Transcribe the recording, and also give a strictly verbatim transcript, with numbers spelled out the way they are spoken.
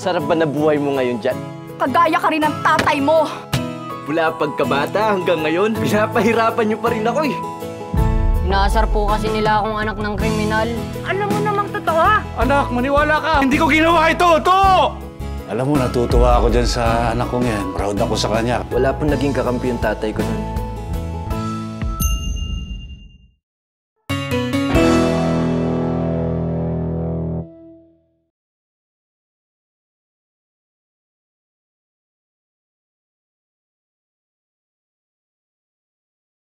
sarap ba na buhay mo ngayon dyan? Kagaya ka rin ng tatay mo! Mula pagkabata hanggang ngayon, pinapahirapan niyo pa rin ako eh. Inaasar po kasi nila akong anak ng kriminal. Alam mo namang totoo ha? Anak, maniwala ka! Hindi ko ginawa ito! Totoo! Alam mo, natutuwa ako dyan sa anak kong yan. Proud ako sa kanya. Wala pong naging kakampi yung tatay ko nun.